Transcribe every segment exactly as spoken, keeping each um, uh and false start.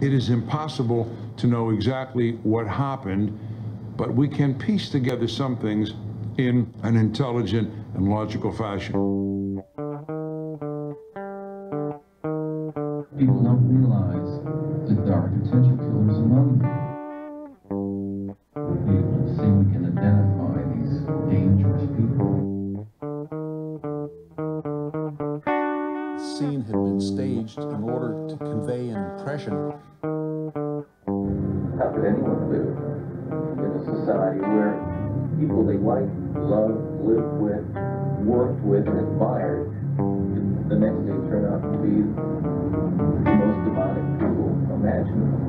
It is impossible to know exactly what happened, but we can piece together some things in an intelligent and logical fashion. People don't realize that there are potential killers among them. In order to convey an impression. How could anyone live in a society where people they like, loved, lived with, worked with, and admired, the next day turn out to be the most demonic people imaginable?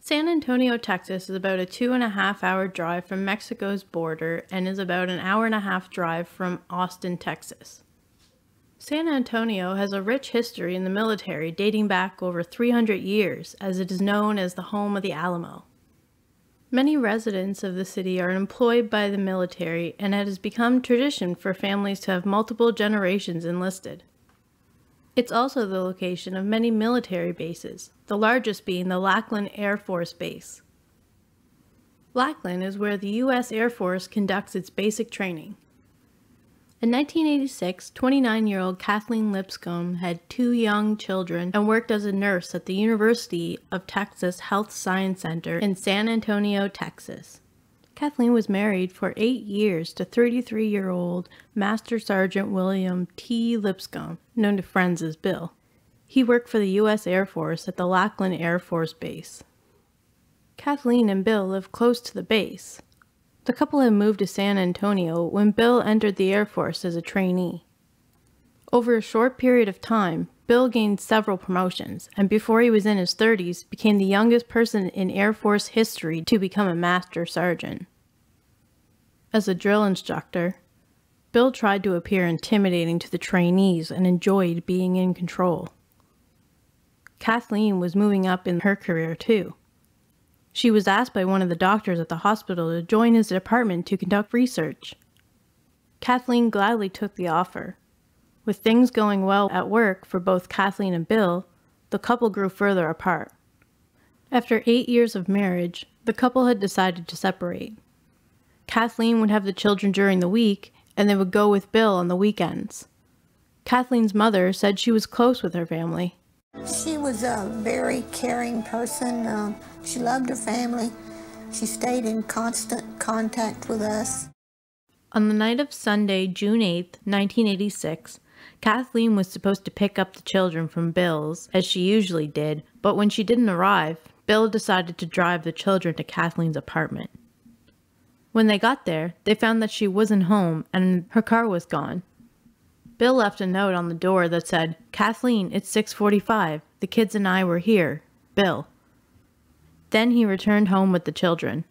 San Antonio, Texas is about a two and a half hour drive from Mexico's border and is about an hour and a half drive from Austin, Texas. San Antonio has a rich history in the military dating back over three hundred years, as it is known as the home of the Alamo. Many residents of the city are employed by the military, and it has become tradition for families to have multiple generations enlisted. It's also the location of many military bases, the largest being the Lackland Air Force Base. Lackland is where the U S Air Force conducts its basic training. In nineteen eighty-six, twenty-nine-year-old Kathleen Lipscomb had two young children and worked as a nurse at the University of Texas Health Science Center in San Antonio, Texas. Kathleen was married for eight years to thirty-three-year-old Master Sergeant William T. Lipscomb, known to friends as Bill. He worked for the U S Air Force at the Lackland Air Force Base. Kathleen and Bill lived close to the base. The couple had moved to San Antonio when Bill entered the Air Force as a trainee. Over a short period of time, Bill gained several promotions, and before he was in his thirties, became the youngest person in Air Force history to become a master sergeant. As a drill instructor, Bill tried to appear intimidating to the trainees and enjoyed being in control. Kathleen was moving up in her career too. She was asked by one of the doctors at the hospital to join his department to conduct research. Kathleen gladly took the offer. With things going well at work for both Kathleen and Bill, the couple grew further apart. After eight years of marriage, the couple had decided to separate. Kathleen would have the children during the week, and they would go with Bill on the weekends. Kathleen's mother said she was close with her family. She was a very caring person. Uh, she loved her family. She stayed in constant contact with us. On the night of Sunday, June eighth, nineteen eighty-six, Kathleen was supposed to pick up the children from Bill's, as she usually did, but when she didn't arrive, Bill decided to drive the children to Kathleen's apartment. When they got there, they found that she wasn't home and her car was gone. Bill left a note on the door that said, "Kathleen, it's six forty-five. The kids and I were here. Bill." Then he returned home with the children.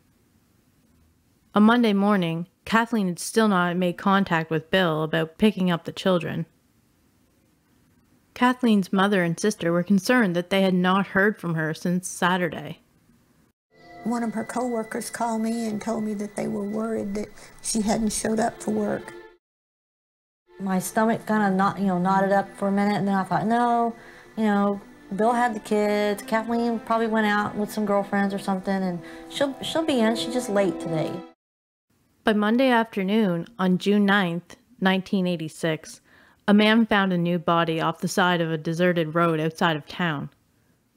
On Monday morning, Kathleen had still not made contact with Bill about picking up the children. Kathleen's mother and sister were concerned that they had not heard from her since Saturday. One of her co-workers called me and told me that they were worried that she hadn't showed up for work. My stomach kind of not, you know, knotted up for a minute, and then I thought, no, you know, Bill had the kids. Kathleen probably went out with some girlfriends or something, and she'll, she'll be in. She's just late today. By Monday afternoon, on June ninth, nineteen eighty-six, a man found a new body off the side of a deserted road outside of town.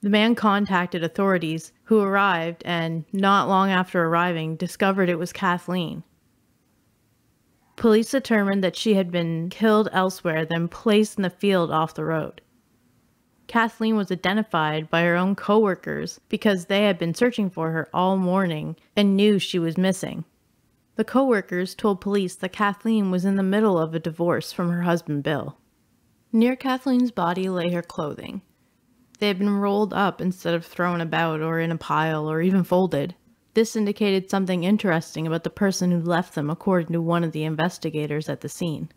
The man contacted authorities, who arrived and, not long after arriving, discovered it was Kathleen. Police determined that she had been killed elsewhere, then placed in the field off the road. Kathleen was identified by her own co-workers because they had been searching for her all morning and knew she was missing. The co-workers told police that Kathleen was in the middle of a divorce from her husband, Bill. Near Kathleen's body lay her clothing. They had been rolled up instead of thrown about or in a pile or even folded. This indicated something interesting about the person who left them, according to one of the investigators at the scene.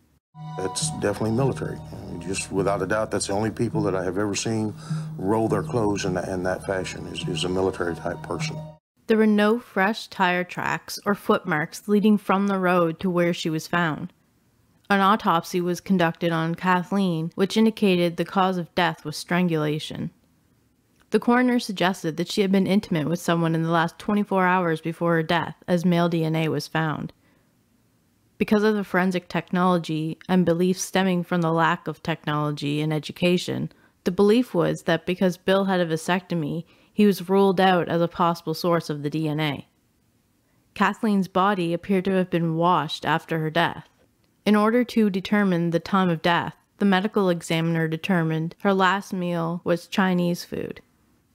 That's definitely military. I mean, just without a doubt, that's the only people that I have ever seen roll their clothes in, the, in that fashion is, is a military type person. There were no fresh tire tracks or footmarks leading from the road to where she was found. An autopsy was conducted on Kathleen, which indicated the cause of death was strangulation. The coroner suggested that she had been intimate with someone in the last twenty-four hours before her death, as male D N A was found. Because of the forensic technology and beliefs stemming from the lack of technology and education, the belief was that because Bill had a vasectomy, he was ruled out as a possible source of the D N A. Kathleen's body appeared to have been washed after her death. In order to determine the time of death, the medical examiner determined her last meal was Chinese food.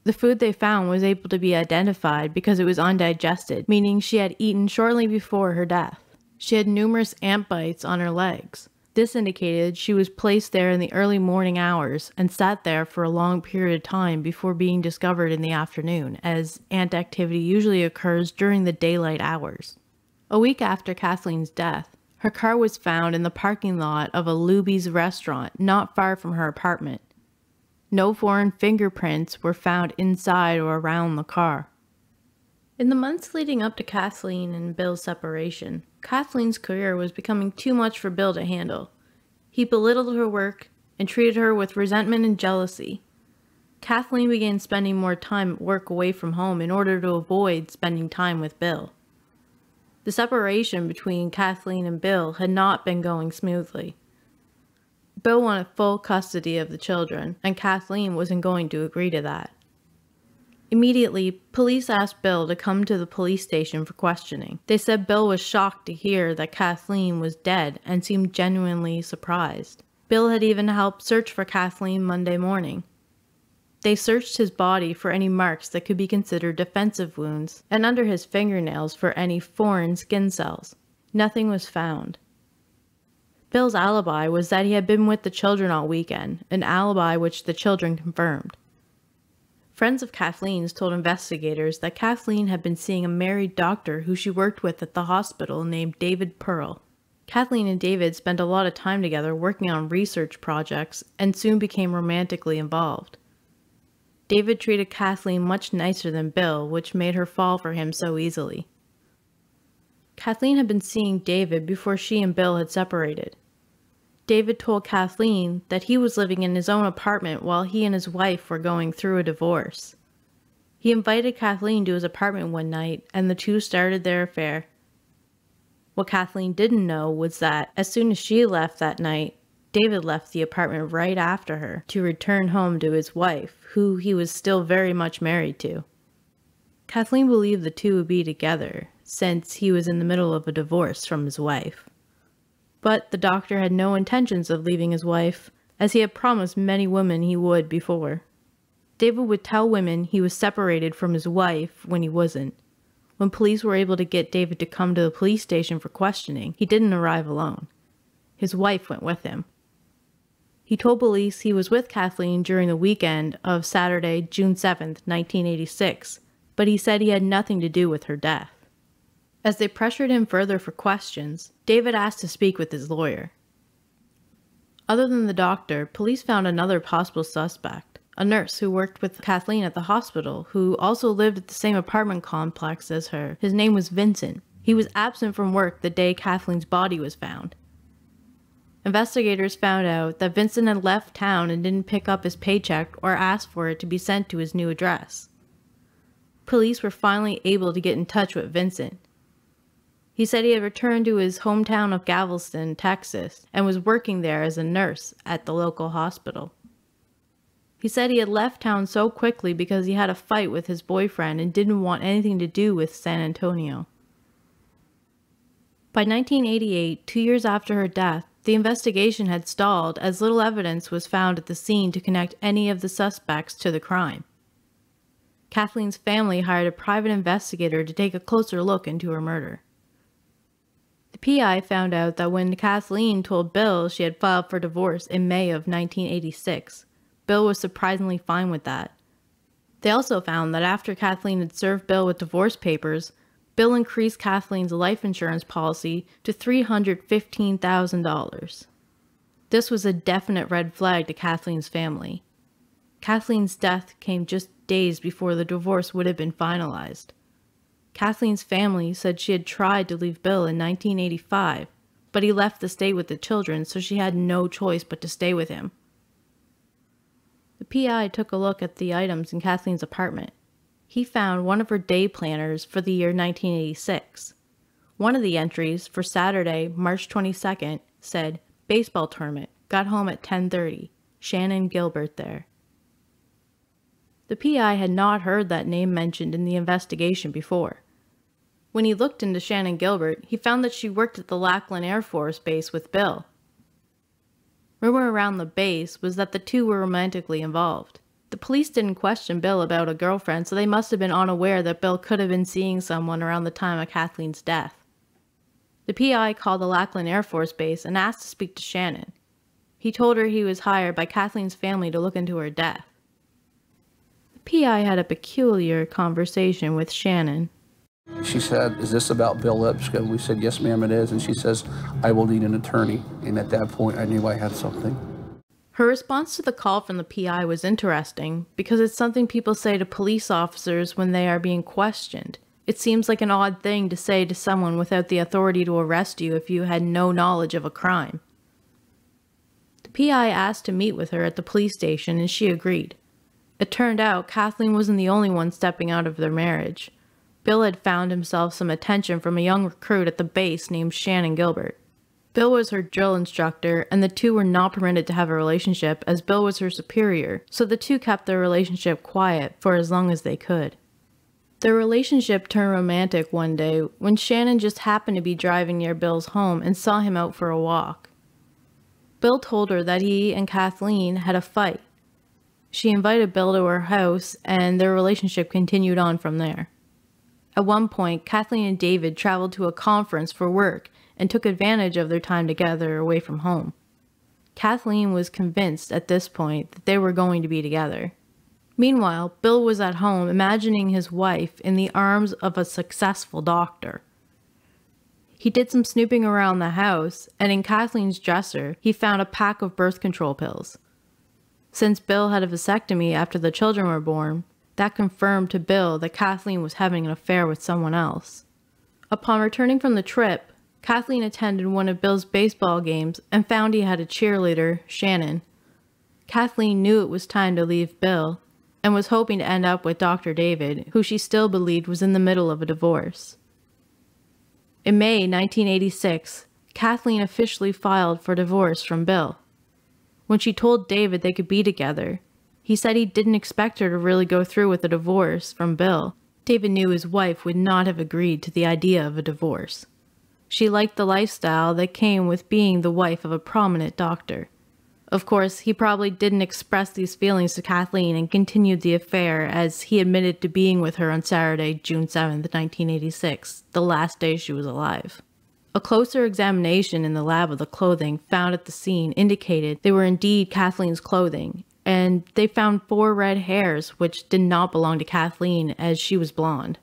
The food they found was able to be identified because it was undigested, meaning she had eaten shortly before her death. She had numerous ant bites on her legs. This indicated she was placed there in the early morning hours and sat there for a long period of time before being discovered in the afternoon, as ant activity usually occurs during the daylight hours. A week after Kathleen's death, her car was found in the parking lot of a Luby's restaurant not far from her apartment. No foreign fingerprints were found inside or around the car. In the months leading up to Kathleen and Bill's separation, Kathleen's career was becoming too much for Bill to handle. He belittled her work and treated her with resentment and jealousy. Kathleen began spending more time at work away from home in order to avoid spending time with Bill. The separation between Kathleen and Bill had not been going smoothly. Bill wanted full custody of the children, and Kathleen wasn't going to agree to that. Immediately, police asked Bill to come to the police station for questioning. They said Bill was shocked to hear that Kathleen was dead and seemed genuinely surprised. Bill had even helped search for Kathleen Monday morning. They searched his body for any marks that could be considered defensive wounds, and under his fingernails for any foreign skin cells. Nothing was found. Bill's alibi was that he had been with the children all weekend, an alibi which the children confirmed. Friends of Kathleen's told investigators that Kathleen had been seeing a married doctor who she worked with at the hospital named David Pearl. Kathleen and David spent a lot of time together working on research projects and soon became romantically involved. David treated Kathleen much nicer than Bill, which made her fall for him so easily. Kathleen had been seeing David before she and Bill had separated. David told Kathleen that he was living in his own apartment while he and his wife were going through a divorce. He invited Kathleen to his apartment one night, and the two started their affair. What Kathleen didn't know was that as soon as she left that night, David left the apartment right after her to return home to his wife, who he was still very much married to. Kathleen believed the two would be together, since he was in the middle of a divorce from his wife. But the doctor had no intentions of leaving his wife, as he had promised many women he would before. David would tell women he was separated from his wife when he wasn't. When police were able to get David to come to the police station for questioning, he didn't arrive alone. His wife went with him. He told police he was with Kathleen during the weekend of Saturday, June seventh, nineteen eighty-six, but he said he had nothing to do with her death. As they pressured him further for questions, David asked to speak with his lawyer. Other than the doctor, police found another possible suspect, a nurse who worked with Kathleen at the hospital, who also lived at the same apartment complex as her. His name was Vincent. He was absent from work the day Kathleen's body was found. Investigators found out that Vincent had left town and didn't pick up his paycheck or ask for it to be sent to his new address. Police were finally able to get in touch with Vincent. He said he had returned to his hometown of Galveston, Texas, and was working there as a nurse at the local hospital. He said he had left town so quickly because he had a fight with his boyfriend and didn't want anything to do with San Antonio. By nineteen eighty-eight, two years after her death, the investigation had stalled as little evidence was found at the scene to connect any of the suspects to the crime. Kathleen's family hired a private investigator to take a closer look into her murder. The P I found out that when Kathleen told Bill she had filed for divorce in May of nineteen eighty-six, Bill was surprisingly fine with that. They also found that after Kathleen had served Bill with divorce papers, Bill increased Kathleen's life insurance policy to three hundred fifteen thousand dollars. This was a definite red flag to Kathleen's family. Kathleen's death came just days before the divorce would have been finalized. Kathleen's family said she had tried to leave Bill in nineteen eighty-five, but he left the state with the children, so she had no choice but to stay with him. The P I took a look at the items in Kathleen's apartment. He found one of her day planners for the year nineteen eighty-six. One of the entries for Saturday, March twenty-second, said, "Baseball tournament, got home at ten thirty, Shannon Gilbert there." The P I had not heard that name mentioned in the investigation before. When he looked into Shannon Gilbert, he found that she worked at the Lackland Air Force Base with Bill. Rumor around the base was that the two were romantically involved. The police didn't question Bill about a girlfriend, so they must have been unaware that Bill could have been seeing someone around the time of Kathleen's death. The P I called the Lackland Air Force Base and asked to speak to Shannon. He told her he was hired by Kathleen's family to look into her death. The P I had a peculiar conversation with Shannon. She said, "Is this about Bill Lipscomb?" We said, "Yes, ma'am, it is." And she says, "I will need an attorney." And at that point, I knew I had something. Her response to the call from the P I was interesting because it's something people say to police officers when they are being questioned. It seems like an odd thing to say to someone without the authority to arrest you if you had no knowledge of a crime. The P I asked to meet with her at the police station and she agreed. It turned out Kathleen wasn't the only one stepping out of their marriage. Bill had found himself some attention from a young recruit at the base named Shannon Gilbert. Bill was her drill instructor, and the two were not permitted to have a relationship as Bill was her superior, so the two kept their relationship quiet for as long as they could. Their relationship turned romantic one day when Shannon just happened to be driving near Bill's home and saw him out for a walk. Bill told her that he and Kathleen had a fight. She invited Bill to her house, and their relationship continued on from there. At one point, Kathleen and David traveled to a conference for work and took advantage of their time together away from home. Kathleen was convinced at this point that they were going to be together. Meanwhile, Bill was at home imagining his wife in the arms of a successful doctor. He did some snooping around the house, and in Kathleen's dresser, he found a pack of birth control pills. Since Bill had a vasectomy after the children were born, that confirmed to Bill that Kathleen was having an affair with someone else. Upon returning from the trip, Kathleen attended one of Bill's baseball games and found he had a cheerleader, Shannon. Kathleen knew it was time to leave Bill and was hoping to end up with Doctor David, who she still believed was in the middle of a divorce. In May nineteen eighty-six, Kathleen officially filed for divorce from Bill. When she told David they could be together, he said he didn't expect her to really go through with a divorce from Bill. David knew his wife would not have agreed to the idea of a divorce. She liked the lifestyle that came with being the wife of a prominent doctor. Of course, he probably didn't express these feelings to Kathleen and continued the affair as he admitted to being with her on Saturday, June seventh, nineteen eighty-six, the last day she was alive. A closer examination in the lab of the clothing found at the scene indicated they were indeed Kathleen's clothing, and they found four red hairs which did not belong to Kathleen as she was blonde.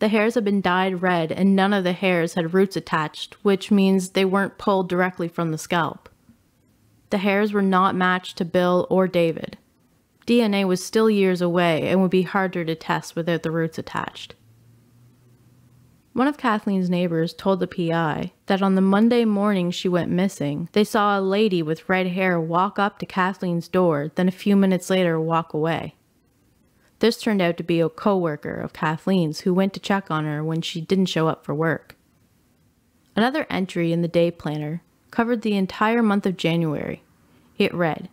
The hairs had been dyed red and none of the hairs had roots attached, which means they weren't pulled directly from the scalp. The hairs were not matched to Bill or David. D N A was still years away and would be harder to test without the roots attached. One of Kathleen's neighbors told the P I that on the Monday morning she went missing, they saw a lady with red hair walk up to Kathleen's door, then a few minutes later walk away. This turned out to be a co-worker of Kathleen's who went to check on her when she didn't show up for work. Another entry in the day planner covered the entire month of January. It read,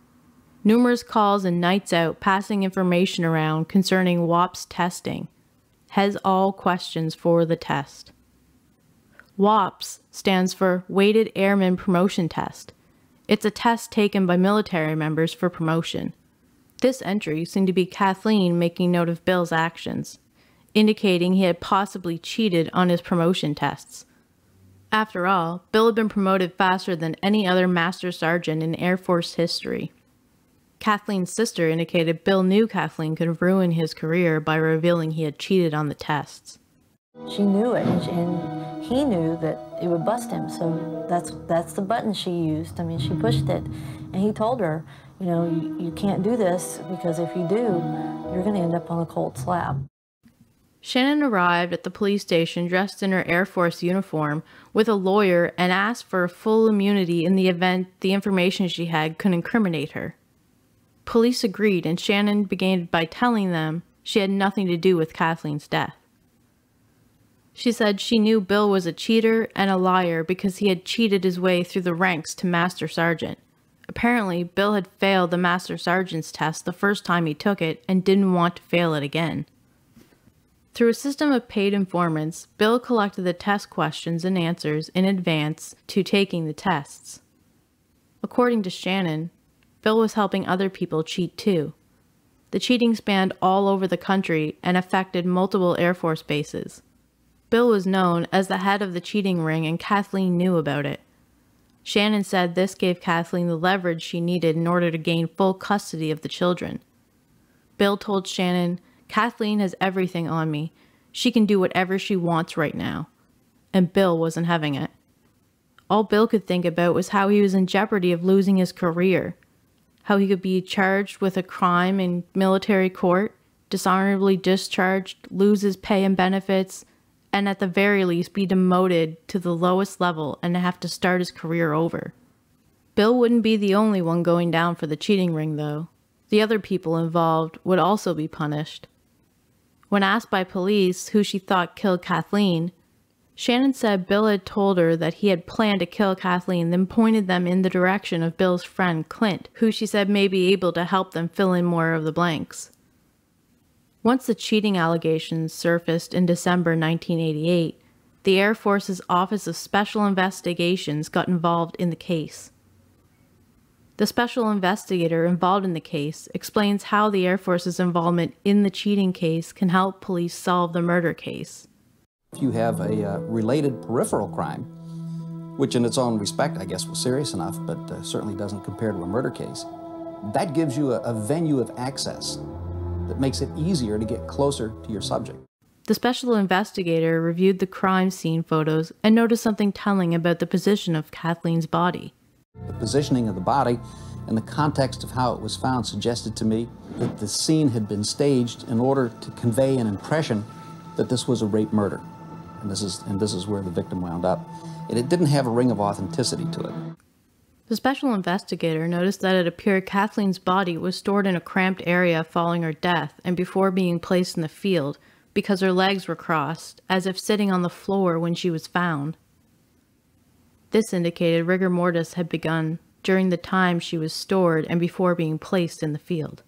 "Numerous calls and nights out passing information around concerning W A P S testing. Has all questions for the test." W A P S stands for Weighted Airman Promotion Test. It's a test taken by military members for promotion. This entry seemed to be Kathleen making note of Bill's actions, indicating he had possibly cheated on his promotion tests. After all, Bill had been promoted faster than any other master sergeant in Air Force history. Kathleen's sister indicated Bill knew Kathleen could ruin his career by revealing he had cheated on the tests. She knew it, and he knew that it would bust him. So that's that's the button she used. I mean, she pushed it, and he told her, you know, you, you can't do this, because if you do, you're going to end up on a cold slab. Shannon arrived at the police station dressed in her Air Force uniform with a lawyer and asked for full immunity in the event the information she had could incriminate her. Police agreed, and Shannon began by telling them she had nothing to do with Kathleen's death. She said she knew Bill was a cheater and a liar because he had cheated his way through the ranks to Master Sergeant. Apparently, Bill had failed the Master Sergeant's test the first time he took it and didn't want to fail it again. Through a system of paid informants, Bill collected the test questions and answers in advance to taking the tests. According to Shannon, Bill was helping other people cheat too. The cheating spanned all over the country and affected multiple Air Force bases. Bill was known as the head of the cheating ring, and Kathleen knew about it. Shannon said this gave Kathleen the leverage she needed in order to gain full custody of the children. Bill told Shannon, "Kathleen has everything on me. She can do whatever she wants right now." And Bill wasn't having it. All Bill could think about was how he was in jeopardy of losing his career, how he could be charged with a crime in military court, dishonorably discharged, lose his pay and benefits, and at the very least be demoted to the lowest level and have to start his career over. Bill wouldn't be the only one going down for the cheating ring, though. The other people involved would also be punished. When asked by police who she thought killed Kathleen, Shannon said Bill had told her that he had planned to kill Kathleen, then pointed them in the direction of Bill's friend Clint, who she said may be able to help them fill in more of the blanks. Once the cheating allegations surfaced in December nineteen eighty-eight, the Air Force's Office of Special Investigations got involved in the case. The special investigator involved in the case explains how the Air Force's involvement in the cheating case can help police solve the murder case. If you have a uh, related peripheral crime, which in its own respect I guess was serious enough, but uh, certainly doesn't compare to a murder case, that gives you a, a venue of access that makes it easier to get closer to your subject. The special investigator reviewed the crime scene photos and noticed something telling about the position of Kathleen's body. The positioning of the body and the context of how it was found suggested to me that the scene had been staged in order to convey an impression that this was a rape murder. And this is, and this is where the victim wound up. And it didn't have a ring of authenticity to it. The special investigator noticed that it appeared Kathleen's body was stored in a cramped area following her death and before being placed in the field, because her legs were crossed, as if sitting on the floor when she was found. This indicated rigor mortis had begun during the time she was stored and before being placed in the field.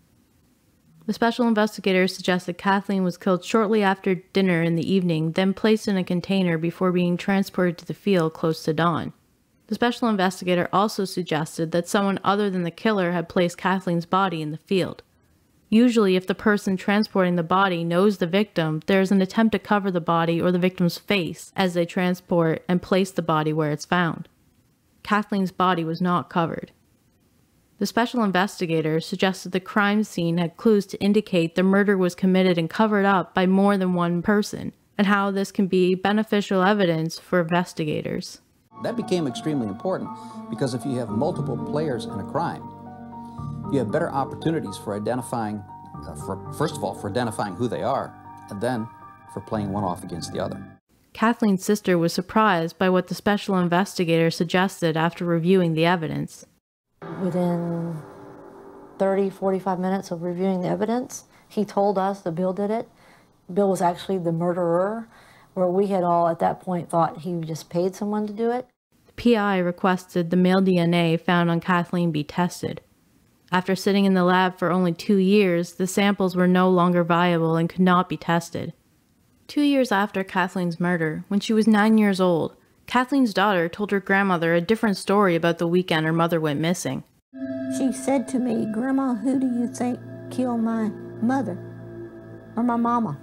The special investigator suggested Kathleen was killed shortly after dinner in the evening, then placed in a container before being transported to the field close to dawn. The special investigator also suggested that someone other than the killer had placed Kathleen's body in the field. Usually, if the person transporting the body knows the victim, there is an attempt to cover the body or the victim's face as they transport and place the body where it's found. Kathleen's body was not covered. The special investigator suggested the crime scene had clues to indicate the murder was committed and covered up by more than one person, and how this can be beneficial evidence for investigators. That became extremely important, because if you have multiple players in a crime, you have better opportunities for identifying, uh, for, first of all, for identifying who they are, and then for playing one off against the other. Kathleen's sister was surprised by what the special investigator suggested after reviewing the evidence. Within thirty, forty-five minutes of reviewing the evidence, he told us that Bill did it. Bill was actually the murderer, where we had all at that point thought he just paid someone to do it. The P I requested the male D N A found on Kathleen be tested. After sitting in the lab for only two years, the samples were no longer viable and could not be tested. Two years after Kathleen's murder, when she was nine years old, Kathleen's daughter told her grandmother a different story about the weekend her mother went missing. She said to me, "Grandma, who do you think killed my mother or my mama?"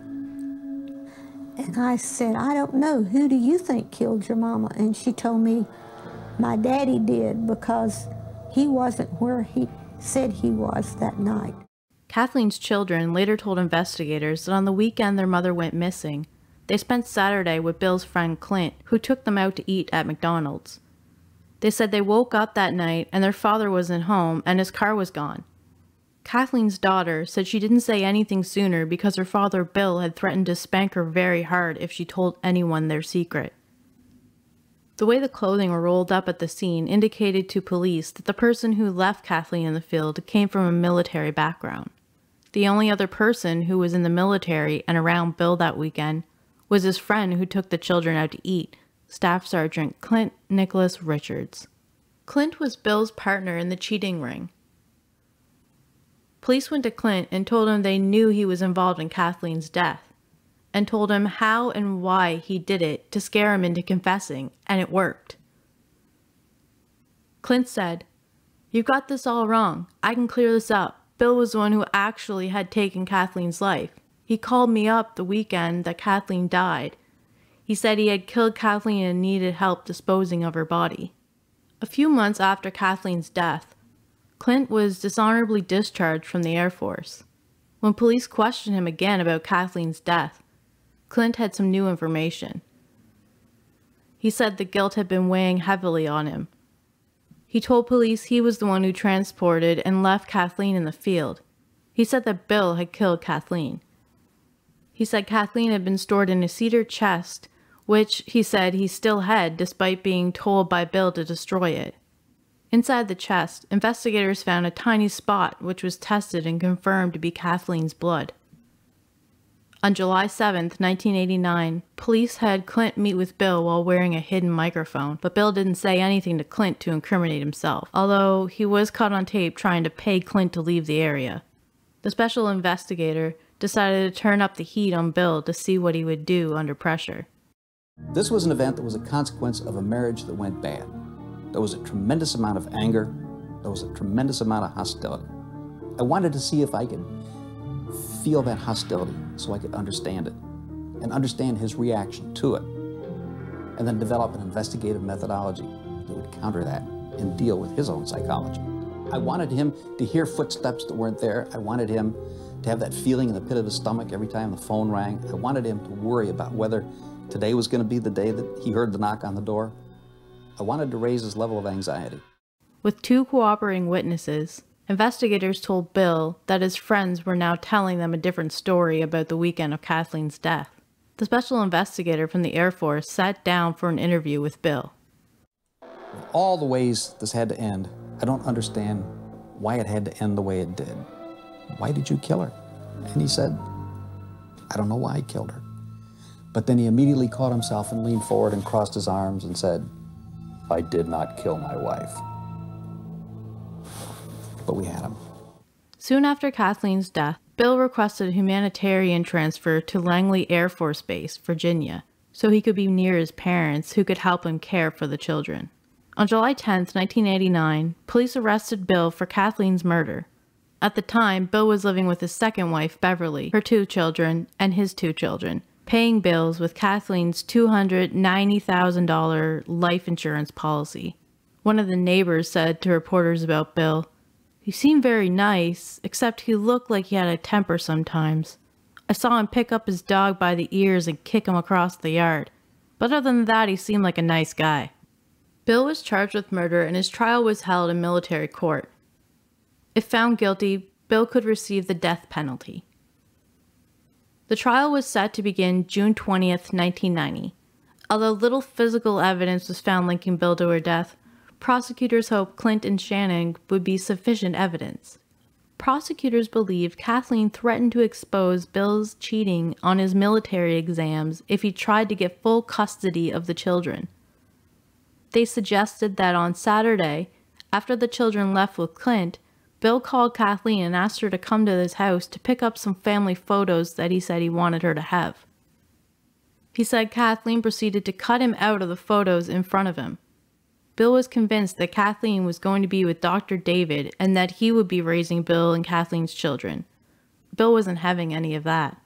And I said, "I don't know. Who do you think killed your mama?" And she told me, "My daddy did, because he wasn't where he said he was that night." Kathleen's children later told investigators that on the weekend their mother went missing, They spent Saturday with Bill's friend Clint, who took them out to eat at McDonald's. They said they woke up that night and their father wasn't home and his car was gone. Kathleen's daughter said she didn't say anything sooner because her father Bill had threatened to spank her very hard if she told anyone their secret. The way the clothing were rolled up at the scene indicated to police that the person who left Kathleen in the field came from a military background. The only other person who was in the military and around Bill that weekend was his friend who took the children out to eat, Staff Sergeant Clint Nicholas Richards. Clint was Bill's partner in the cheating ring. Police went to Clint and told him they knew he was involved in Kathleen's death, and told him how and why he did it to scare him into confessing, and it worked. Clint said, "You've got this all wrong. I can clear this up. Bill was the one who actually had taken Kathleen's life. He called me up the weekend that Kathleen died. He said he had killed Kathleen and needed help disposing of her body." A few months after Kathleen's death, Clint was dishonorably discharged from the Air Force. When police questioned him again about Kathleen's death, Clint had some new information. He said the guilt had been weighing heavily on him. He told police he was the one who transported and left Kathleen in the field. He said that Bill had killed Kathleen. He said Kathleen had been stored in a cedar chest, which he said he still had despite being told by Bill to destroy it. Inside the chest, investigators found a tiny spot which was tested and confirmed to be Kathleen's blood. On July seventh, nineteen eighty-nine, police had Clint meet with Bill while wearing a hidden microphone, but Bill didn't say anything to Clint to incriminate himself, although he was caught on tape trying to pay Clint to leave the area. The special investigator decided to turn up the heat on Bill to see what he would do under pressure. This was an event that was a consequence of a marriage that went bad. There was a tremendous amount of anger. There was a tremendous amount of hostility. I wanted to see if I could feel that hostility so I could understand it and understand his reaction to it, and then develop an investigative methodology that would counter that and deal with his own psychology. I wanted him to hear footsteps that weren't there. I wanted him to have that feeling in the pit of his stomach every time the phone rang. I wanted him to worry about whether today was going to be the day that he heard the knock on the door. I wanted to raise his level of anxiety. With two cooperating witnesses, investigators told Bill that his friends were now telling them a different story about the weekend of Kathleen's death. The special investigator from the Air Force sat down for an interview with Bill. Of all the ways this had to end, I don't understand why it had to end the way it did. Why did you kill her? And he said, I don't know why I killed her. But then he immediately caught himself and leaned forward and crossed his arms and said, I did not kill my wife. But we had him. Soon after Kathleen's death, Bill requested a humanitarian transfer to Langley Air Force Base, Virginia, so he could be near his parents who could help him care for the children. On July tenth, nineteen eighty-nine, police arrested Bill for Kathleen's murder. At the time, Bill was living with his second wife, Beverly, her two children, and his two children, paying bills with Kathleen's two hundred ninety thousand dollar life insurance policy. One of the neighbors said to reporters about Bill, he seemed very nice, except he looked like he had a temper sometimes. I saw him pick up his dog by the ears and kick him across the yard. But other than that, he seemed like a nice guy. Bill was charged with murder and his trial was held in military court. If found guilty, Bill could receive the death penalty. The trial was set to begin June twentieth, nineteen ninety. Although little physical evidence was found linking Bill to her death, prosecutors hoped Clint and Shannon would be sufficient evidence. Prosecutors believed Kathleen threatened to expose Bill's cheating on his military exams if he tried to get full custody of the children. They suggested that on Saturday, after the children left with Clint, Bill called Kathleen and asked her to come to his house to pick up some family photos that he said he wanted her to have. He said Kathleen proceeded to cut him out of the photos in front of him. Bill was convinced that Kathleen was going to be with Doctor David and that he would be raising Bill and Kathleen's children. Bill wasn't having any of that.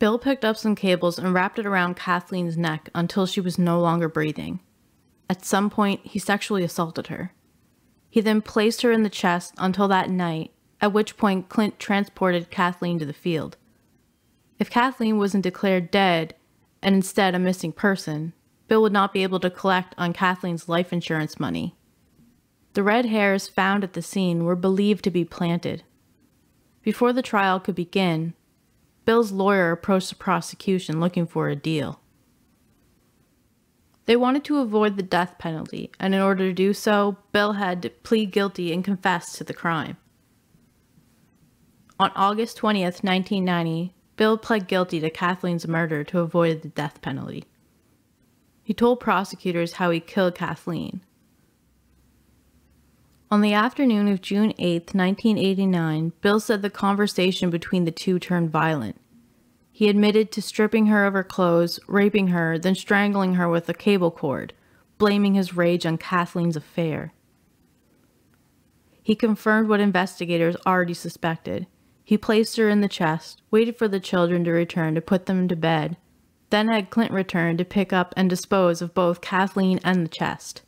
Bill picked up some cables and wrapped it around Kathleen's neck until she was no longer breathing. At some point, he sexually assaulted her. He then placed her in the chest until that night, at which point Clint transported Kathleen to the field. If Kathleen wasn't declared dead and instead a missing person, Bill would not be able to collect on Kathleen's life insurance money. The red hairs found at the scene were believed to be planted. Before the trial could begin, Bill's lawyer approached the prosecution looking for a deal. They wanted to avoid the death penalty, and in order to do so, Bill had to plead guilty and confess to the crime. On August twentieth, nineteen ninety, Bill pled guilty to Kathleen's murder to avoid the death penalty. He told prosecutors how he killed Kathleen. On the afternoon of June eighth, nineteen eighty-nine, Bill said the conversation between the two turned violent. He admitted to stripping her of her clothes, raping her, then strangling her with a cable cord, blaming his rage on Kathleen's affair. He confirmed what investigators already suspected. He placed her in the chest, waited for the children to return to put them to bed, then had Clint return to pick up and dispose of both Kathleen and the chest.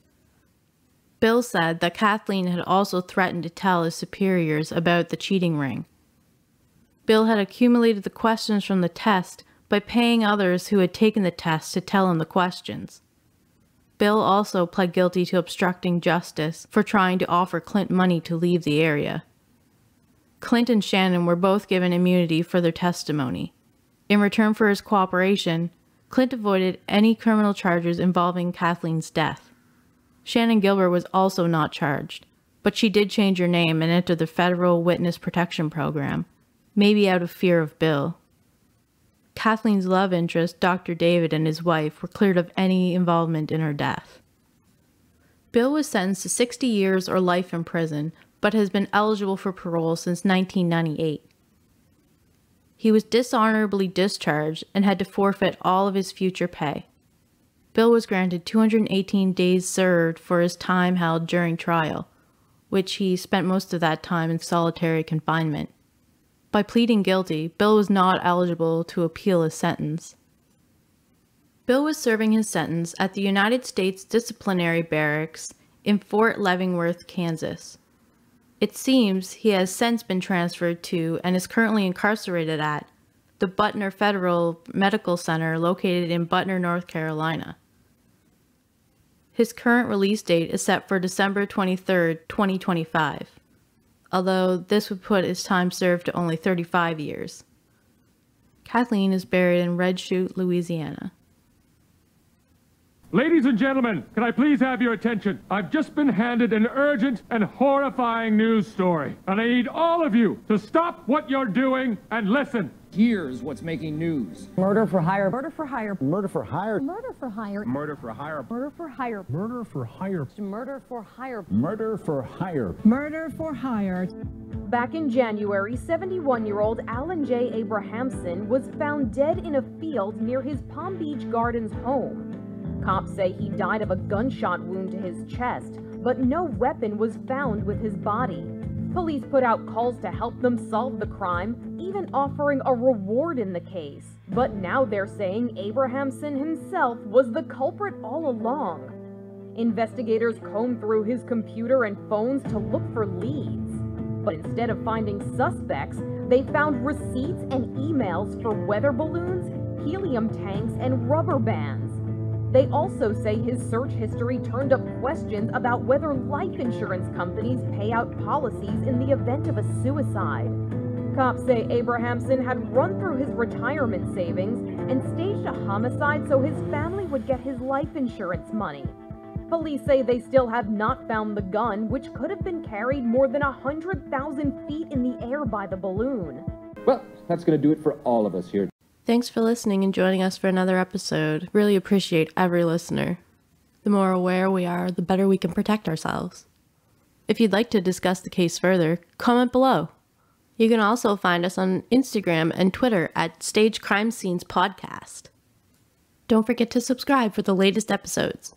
Bill said that Kathleen had also threatened to tell his superiors about the cheating ring. Bill had accumulated the questions from the test by paying others who had taken the test to tell him the questions. Bill also pled guilty to obstructing justice for trying to offer Clint money to leave the area. Clint and Shannon were both given immunity for their testimony. In return for his cooperation, Clint avoided any criminal charges involving Kathleen's death. Shannon Gilbert was also not charged, but she did change her name and enter the Federal Witness Protection Program, maybe out of fear of Bill. Kathleen's love interest, Doctor David, and his wife were cleared of any involvement in her death. Bill was sentenced to sixty years or life in prison, but has been eligible for parole since nineteen ninety-eight. He was dishonorably discharged and had to forfeit all of his future pay. Bill was granted two hundred eighteen days served for his time held during trial, which he spent most of that time in solitary confinement. By pleading guilty, Bill was not eligible to appeal his sentence. Bill was serving his sentence at the United States Disciplinary Barracks in Fort Leavenworth, Kansas. It seems he has since been transferred to and is currently incarcerated at the Butner Federal Medical Center located in Butner, North Carolina. His current release date is set for December twenty-third, twenty twenty-five, although this would put his time served to only thirty-five years. Kathleen is buried in Red Chute, Louisiana. Ladies and gentlemen, can I please have your attention? I've just been handed an urgent and horrifying news story, and I need all of you to stop what you're doing and listen. Here's what's making news. Murder for hire. Murder for hire. Murder for hire. Murder for hire. Murder for hire. Murder for hire. Murder for hire. Murder for hire. Murder for hire. Murder for hire. Back in January, seventy-one-year-old Alan J. Abrahamson was found dead in a field near his Palm Beach Gardens home. Cops say he died of a gunshot wound to his chest, but no weapon was found with his body. Police put out calls to help them solve the crime, even offering a reward in the case. But now they're saying Abrahamson himself was the culprit all along. Investigators combed through his computer and phones to look for leads. But instead of finding suspects, they found receipts and emails for weather balloons, helium tanks, and rubber bands. They also say his search history turned up questions about whether life insurance companies pay out policies in the event of a suicide. Cops say Abrahamson had run through his retirement savings and staged a homicide so his family would get his life insurance money. Police say they still have not found the gun, which could have been carried more than one hundred thousand feet in the air by the balloon. Well, that's going to do it for all of us here. Thanks for listening and joining us for another episode. Really appreciate every listener. The more aware we are, the better we can protect ourselves. If you'd like to discuss the case further, comment below. You can also find us on Instagram and Twitter at Staged Crime Scenes Podcast. Don't forget to subscribe for the latest episodes.